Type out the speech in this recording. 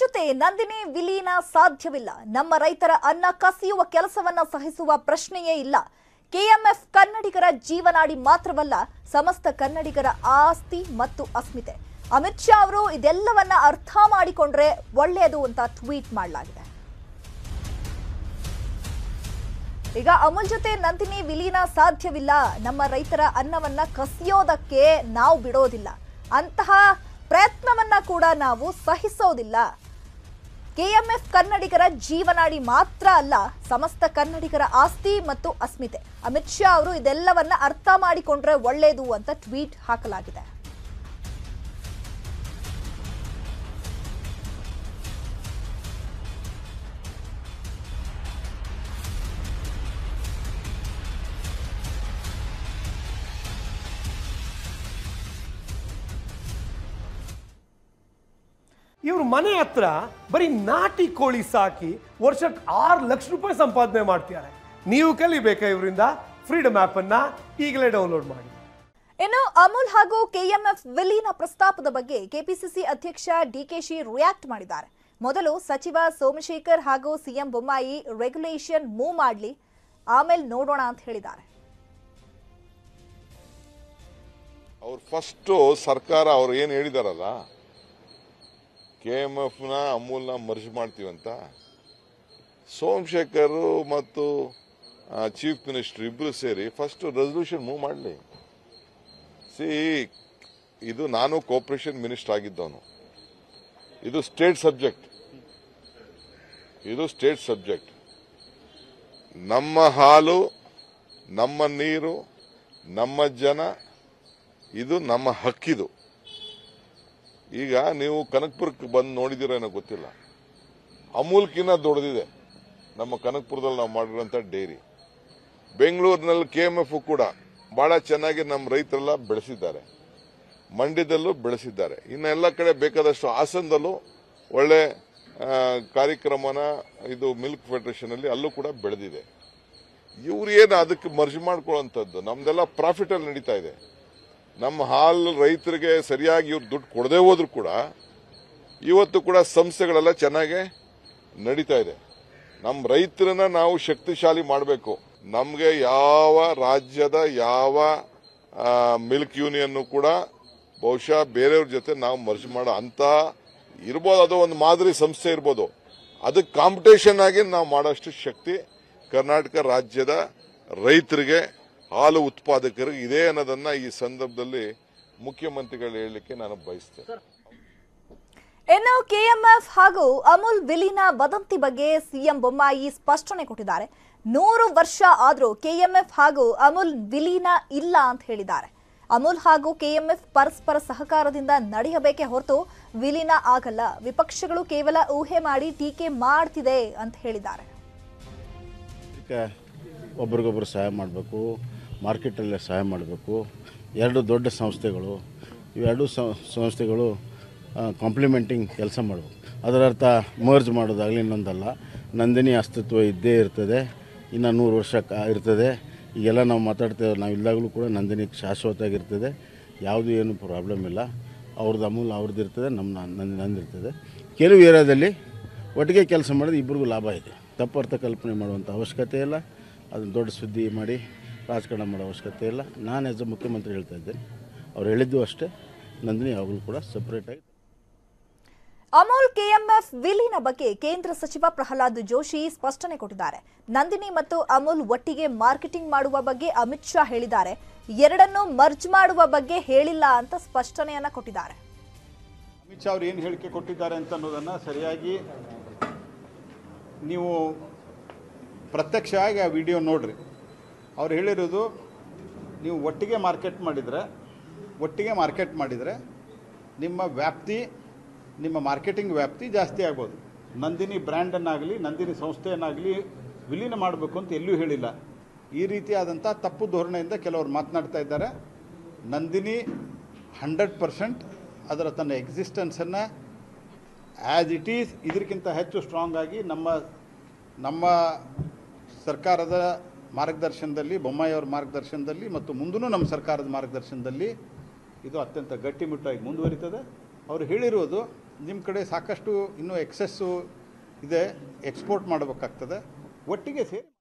ಜೊತೆ ನಂದಿನಿ ವಿಲೀನ ಸಾಧ್ಯವಿಲ್ಲ. ನಮ್ಮ ರೈತರ ಅನ್ನ ಕಸಿಯುವ ಕೆಲಸವನ್ನ ಸಹಿಸುವ ಪ್ರಶ್ನೆಯೇ ಇಲ್ಲ. ಕೆಎಂಎಫ್ ಕನ್ನಡಿಗರ ಜೀವನಾಡಿ ಮಾತ್ರವಲ್ಲ, ಸಮಸ್ತ ಕನ್ನಡಿಗರ ಆಸ್ತಿ ಮತ್ತು ಅಸ್ಮಿತೆ. ಅಮಿತ್ ಶಾ ಅವರು ಇದೆಲ್ಲವನ್ನ ಅರ್ಥ ಮಾಡಿಕೊಂಡ್ರೆ ಒಳ್ಳೆಯದು ಅಂತ ಟ್ವೀಟ್ ಮಾಡಲಾಗಿದೆ. ಈಗ ಅಮುಲ್ ಜೊತೆ ನಂದಿನಿ ವಿಲೀನ ಸಾಧ್ಯವಿಲ್ಲ, ನಮ್ಮ ರೈತರ ಅನ್ನವನ್ನ ಕಸಿಯೋದಕ್ಕೆ ನಾವು ಬಿಡೋದಿಲ್ಲ, ಅಂತಹ ಪ್ರಯತ್ನವನ್ನ ಕೂಡ ನಾವು ಸಹಿಸೋದಿಲ್ಲ. ಕೆಎಂಎಫ್ ಕನ್ನಡಿಗರ ಜೀವನಾಡಿ ಮಾತ್ರ ಅಲ್ಲ, ಸಮಸ್ತ ಕನ್ನಡಿಗರ ಆಸ್ತಿ ಮತ್ತು ಅಸ್ಮಿತೆ. ಅಮಿತ್ ಶಾ ಅವರು ಇದೆಲ್ಲವನ್ನ ಅರ್ಥ ಮಾಡಿಕೊಂಡ್ರೆ ಒಳ್ಳೆಯದು ಅಂತ ಟ್ವೀಟ್ ಹಾಕಲಾಗಿದೆ. ಇವರು ಮನೆ ಹತ್ರ ಬರೀ ನಾಟಿ ಕೋಳಿ ಸಾಕಿ ವರ್ಷಕ್ಕೆ 6 ಲಕ್ಷ ರೂಪಾಯಿ ಸಂಪಾದನೆ ಮಾಡ್ತಿದ್ದಾರೆ. ನೀವು ಕಲಿಬೇಕಾ ಇವರಿಂದ? ಫ್ರೀಡಮ್ ಆಪ್ ಅನ್ನ ಈಗಲೇ ಡೌನ್ಲೋಡ್ ಮಾಡಿ. ಇನ್ನು ಅಮುಲ್ ಹಾಗೂ ಕೆಎಂಎಫ್ ವಿಲೀನ ಪ್ರಸ್ತಾಪದ ಬಗ್ಗೆ ಕೆಪಿಸಿಸಿ ಅಧ್ಯಕ್ಷ ಡಿಕೆಶಿ ರಿಯಾಕ್ಟ್ ಮಾಡಿದ್ದಾರೆ. ಮೊದಲು ಸಚಿವ ಸೋಮಶೇಖರ್ ಹಾಗೂ ಸಿಎಂ ಬೊಮ್ಮಾಯಿ ರೆಗ್ಯುಲೇಷನ್ ಮೂವ್ ಮಾಡಲಿ, ಆಮೇಲೆ ನೋಡೋಣ ಅಂತ ಹೇಳಿದ್ದಾರೆ. ಅವರು ಫಸ್ಟ್ ಸರ್ಕಾರ ಅವರು ಏನು ಹೇಳಿದಾರಲ್ಲ, ಕೆಎಂಎಫ್ನ ಅಮೂಲ್ನ ಮರ್ಜ್ ಮಾಡ್ತೀವಂತ ಸೋಮಶೇಖರು ಮತ್ತು ಚೀಫ್ ಮಿನಿಸ್ಟರ್ ಇಬ್ಬರು ಸೇರಿ ಫಸ್ಟ್ ರೆಸಲ್ಯೂಷನ್ ಮೂವ್ ಮಾಡಲಿ. ಸಿ, ಇದು ನಾನು ಕೋಪರೇಷನ್ ಮಿನಿಸ್ಟರ್ ಆಗಿದ್ದವನು. ಇದು ಸ್ಟೇಟ್ ಸಬ್ಜೆಕ್ಟ್. ನಮ್ಮ ಹಾಲು, ನಮ್ಮ ನೀರು, ನಮ್ಮ ಜನ, ಇದು ನಮ್ಮ ಹಕ್ಕಿದು. ಈಗ ನೀವು ಕನಕಪುರಕ್ಕೆ ಬಂದು ನೋಡಿದಿರೋ ಏನೋ ಗೊತ್ತಿಲ್ಲ, ಅಮೂಲ್ಕಿನ್ನ ದೊಡ್ಡದಿದೆ ನಮ್ಮ ಕನಕಪುರದಲ್ಲಿ ನಾವು ಮಾಡಿರೋಂಥ ಡೈರಿ. ಬೆಂಗಳೂರಿನಲ್ಲಿ ಕೆಎಂಎಫ್ ಕೂಡ ಭಾಳ ಚೆನ್ನಾಗಿ ನಮ್ಮ ರೈತರೆಲ್ಲ ಬೆಳೆಸಿದ್ದಾರೆ, ಮಂಡ್ಯದಲ್ಲೂ ಬೆಳೆಸಿದ್ದಾರೆ, ಇನ್ನು ಎಲ್ಲ ಕಡೆ ಬೇಕಾದಷ್ಟು ಹಾಸನದಲ್ಲೂ ಒಳ್ಳೆ ಕಾರ್ಯಕ್ರಮನ ಇದು ಮಿಲ್ಕ್ ಫೆಡರೇಷನಲ್ಲಿ ಅಲ್ಲೂ ಕೂಡ ಬೆಳೆದಿದೆ. ಇವ್ರು ಏನು ಅದಕ್ಕೆ ಮರ್ಜಿ ಮಾಡ್ಕೊಳ್ಳೋಂಥದ್ದು? ನಮ್ಮದೆಲ್ಲ ಪ್ರಾಫಿಟಲ್ಲಿ ನಡೀತಾ ಇದೆ. ನಮ್ಮ ಹಾಲು ರೈತರಿಗೆ ಸರಿಯಾಗಿ ಇವ್ರು ದುಡ್ಡು ಕೊಡದೆ ಹೋದ್ರು ಕೂಡ ಇವತ್ತು ಕೂಡ ಸಂಸ್ಥೆಗಳೆಲ್ಲ ಚೆನ್ನಾಗೆ ನಡೀತಾ ಇದೆ. ನಮ್ಮ ರೈತರನ್ನ ನಾವು ಶಕ್ತಿಶಾಲಿ ಮಾಡಬೇಕು. ನಮಗೆ ಯಾವ ರಾಜ್ಯದ ಯಾವ ಮಿಲ್ಕ್ ಯೂನಿಯನ್ನು ಕೂಡ ಬಹುಶಃ ಬೇರೆಯವ್ರ ಜೊತೆ ನಾವು ಮರ್ಜಿ ಮಾಡೋ ಅಂತ ಇರ್ಬೋದು, ಅದು ಒಂದು ಮಾದರಿ ಸಂಸ್ಥೆ ಇರ್ಬೋದು. ಅದಕ್ಕೆ ಕಾಂಪಿಟೇಷನ್ ಆಗಿ ನಾವು ಮಾಡೋಷ್ಟು ಶಕ್ತಿ ಕರ್ನಾಟಕ ರಾಜ್ಯದ ರೈತರಿಗೆ, ಹಾಲು ಉತ್ಪಾದಕರಿಗೆ ಇದೆ ಅನ್ನೋದನ್ನ ಈ ಸಂದರ್ಭದಲ್ಲಿ ಮುಖ್ಯಮಂತ್ರಿಗಳು ಹೇಳಲಿಕ್ಕೆ ನಾನು ಬಯಸ್ತೇನೆ. ಇನ್ನು ಕೆಎಂಎಫ್ ಹಾಗೂ ಅಮುಲ್ ವಿಲೀನ ವದಂತಿ ಬಗ್ಗೆ ಸಿಎಂ ಬೊಮ್ಮಾಯಿ ಸ್ಪಷ್ಟನೆ ಕೊಟ್ಟಿದ್ದಾರೆ. 100 ವರ್ಷ ಆದರೂ ಕೆಎಂಎಫ್ ಹಾಗೂ ಅಮುಲ್ ವಿಲೀನ ಇಲ್ಲ ಅಂತ ಹೇಳಿದ್ದಾರೆ. ಅಮುಲ್ ಹಾಗೂ ಕೆಎಂಎಫ್ ಪರಸ್ಪರ ಸಹಕಾರದಿಂದ ನಡೆಯಬೇಕೇ ಹೊರತು ವಿಲೀನ ಆಗಲ್ಲ, ವಿಪಕ್ಷಗಳು ಕೇವಲ ಊಹೆ ಮಾಡಿ ಟೀಕೆ ಮಾಡ್ತಿದೆ ಅಂತ ಹೇಳಿದ್ದಾರೆ. ಒಬ್ರಿಗೊಬ್ರು ಸಹಾಯ ಮಾಡಬೇಕು, ಮಾರ್ಕೆಟಲ್ಲೇ ಸಹಾಯ ಮಾಡಬೇಕು. ಎರಡು ದೊಡ್ಡ ಸಂಸ್ಥೆಗಳು, ಇವೆರಡು ಸಂಸ್ಥೆಗಳು ಕಾಂಪ್ಲಿಮೆಂಟಿಂಗ್ ಕೆಲಸ ಮಾಡಬೇಕು. ಅದರರ್ಥ ಮರ್ಜ್ ಮಾಡೋದಾಗಲಿ ಇನ್ನೊಂದಲ್ಲ. ನಂದಿನಿ ಅಸ್ತಿತ್ವ ಇದ್ದೇ ಇರ್ತದೆ, ಇನ್ನು 100 ವರ್ಷ ಇರ್ತದೆ. ಈಗೆಲ್ಲ ನಾವು ಮಾತಾಡ್ತೇವೆ, ನಾವು ಇಲ್ದಾಗಲೂ ಕೂಡ ನಂದಿನಿ ಶಾಶ್ವತವಾಗಿರ್ತದೆ, ಯಾವುದೂ ಏನು ಪ್ರಾಬ್ಲಮ್ ಇಲ್ಲ. ಅವ್ರದ್ದು ಅಮೂಲ್ ಅವ್ರದ್ದು ಇರ್ತದೆ, ನಂದಿರ್ತದೆ. ಕೆಲವು ಏರಿಯಾದಲ್ಲಿ ಒಟ್ಟಿಗೆ ಕೆಲಸ ಮಾಡಿದ್ರೆ ಇಬ್ಬರಿಗೂ ಲಾಭ ಇದೆ. ತಪ್ಪರ್ಥ ಕಲ್ಪನೆ ಮಾಡುವಂಥ ಅವಶ್ಯಕತೆ ಇಲ್ಲ, ಅದನ್ನು ದೊಡ್ಡ ಸುದ್ದಿ ಮಾಡಿ ರಾಜಕಾರಣ ಮಾಡೋ ಅವಶ್ಯಕತೆ ಇಲ್ಲ. ನಾನು ಆಸ್ ಎ ಮುಖ್ಯಮಂತ್ರಿ ಹೇಳ್ತಾ ಇದ್ದೇನೆ, ಅವ್ರು ಹೇಳಿದ್ದು ಅಷ್ಟೇ. ನಂದಿನಿ ಯಾವಾಗಲೂ ಕೂಡ ಸಪ್ರೇಟಾಗಿ ಅಮೂಲ್ ಕೆಎಂಎಫ್ ವಿಲೀನ ಬಗ್ಗೆ ಕೇಂದ್ರ ಸಚಿವ ಪ್ರಹ್ಲಾದ್ ಜೋಶಿ ಸ್ಪಷ್ಟನೆ ಕೊಟ್ಟಿದ್ದಾರೆ. ನಂದಿನಿ ಮತ್ತು ಅಮೂಲ್ ಒಟ್ಟಿಗೆ ಮಾರ್ಕೆಟಿಂಗ್ ಮಾಡುವ ಬಗ್ಗೆ ಅಮಿತ್ ಶಾ ಹೇಳಿದ್ದಾರೆ, ಎರಡನ್ನೂ ಮರ್ಜ್ ಮಾಡುವ ಬಗ್ಗೆ ಹೇಳಿಲ್ಲ ಅಂತ ಸ್ಪಷ್ಟನೆಯನ್ನ ಕೊಟ್ಟಿದ್ದಾರೆ. ಅಮಿತ್ ಶಾ ಅವರು ಏನು ಹೇಳಿಕೆ ಕೊಟ್ಟಿದ್ದಾರೆ ಅಂತ ಅನ್ನೋದನ್ನು ಸರಿಯಾಗಿ ನೀವು ಪ್ರತ್ಯಕ್ಷವಾಗಿ ಆ ವಿಡಿಯೋ ನೋಡಿರಿ. ಅವ್ರು ಹೇಳಿರೋದು, ನೀವು ಒಟ್ಟಿಗೆ ಮಾರ್ಕೆಟ್ ಮಾಡಿದರೆ ನಿಮ್ಮ ವ್ಯಾಪ್ತಿ, ನಿಮ್ಮ ಮಾರ್ಕೆಟಿಂಗ್ ವ್ಯಾಪ್ತಿ ಜಾಸ್ತಿ ಆಗ್ಬೋದು. ನಂದಿನಿ ಬ್ರ್ಯಾಂಡನ್ನಾಗಲಿ ನಂದಿನಿ ಸಂಸ್ಥೆಯನ್ನಾಗಲಿ ವಿಲೀನ ಮಾಡಬೇಕು ಅಂತ ಎಲ್ಲೂ ಹೇಳಿಲ್ಲ. ಈ ರೀತಿಯಾದಂಥ ತಪ್ಪು ಧೋರಣೆಯಿಂದ ಕೆಲವರು ಮಾತನಾಡ್ತಾ ಇದ್ದಾರೆ. ನಂದಿನಿ 100% ಅದರ ತನ್ನ ಎಕ್ಸಿಸ್ಟೆನ್ಸನ್ನು ಆ್ಯಸ್ ಇಟ್ ಈಸ್, ಇದಕ್ಕಿಂತ ಹೆಚ್ಚು ಸ್ಟ್ರಾಂಗ್ ಆಗಿ ನಮ್ಮ ಸರ್ಕಾರದ ಮಾರ್ಗದರ್ಶನದಲ್ಲಿ, ಬೊಮ್ಮಾಯಿಯವರ ಮಾರ್ಗದರ್ಶನದಲ್ಲಿ ಮತ್ತು ಮುಂದೂ ನಮ್ಮ ಸರ್ಕಾರದ ಮಾರ್ಗದರ್ಶನದಲ್ಲಿ ಇದು ಅತ್ಯಂತ ಗಟ್ಟಿಮುಟ್ಟಾಗಿ ಮುಂದುವರಿತದೆ. ಅವರು ಹೇಳಿರೋದು ನಿಮ್ಮ ಕಡೆ ಸಾಕಷ್ಟು ಇನ್ನೂ ಎಕ್ಸೆಸ್ ಇದೆ, ಎಕ್ಸ್ಪೋರ್ಟ್ ಮಾಡಬೇಕಾಗುತ್ತದೆ ಒಟ್ಟಿಗೆ ಸೇರಿ